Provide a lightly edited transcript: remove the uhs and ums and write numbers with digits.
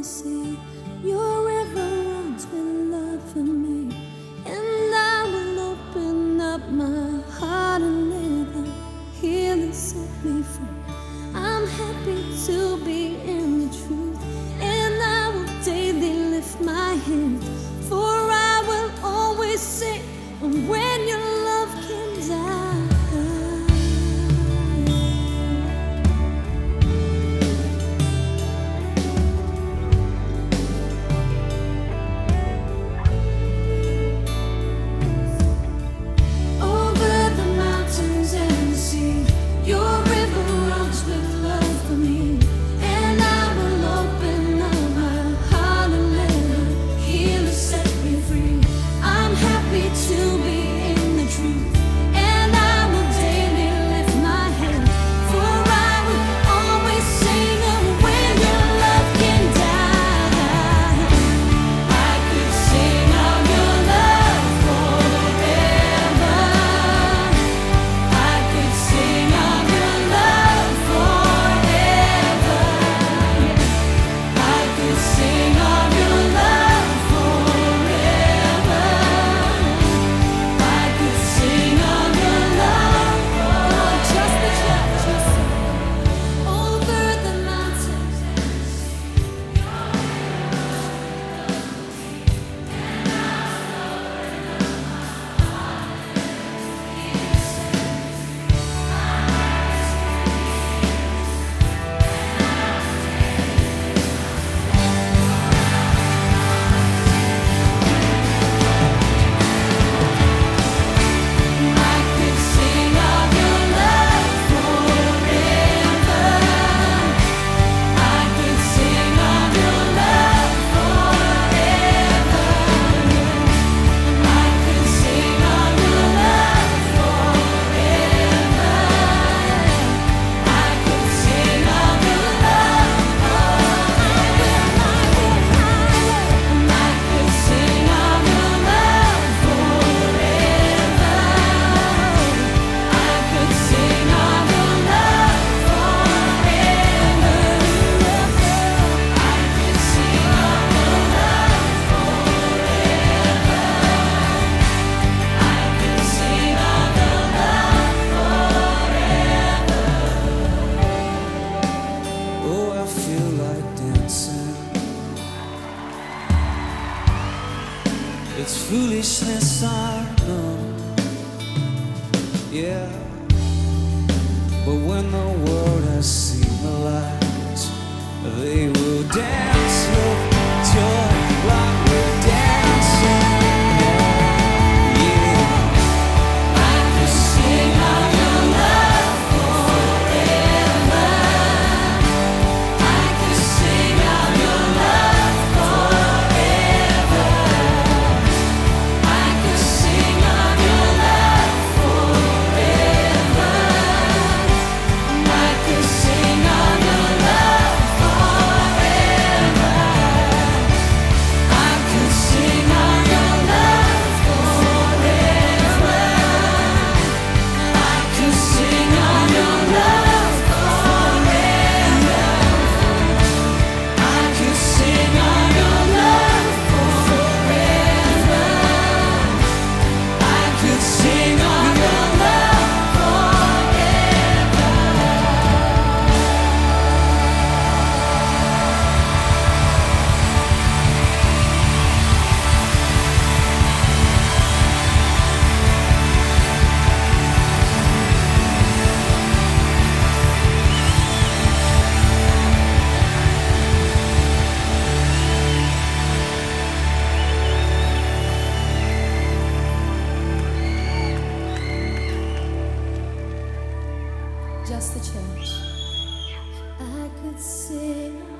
the sea. Your river runs with love for me, and I will open up my heart and let the healing set me free. I'm happy to be in the truth, and I will daily lift my hands, for I will always sing when your love can die. It's foolishness, I know, yeah. But when the world has seen the light, they will dance with joy like we're dancing. Yeah, I could sing of your love forever. I could sing of your love forever. Just the church. I could sing.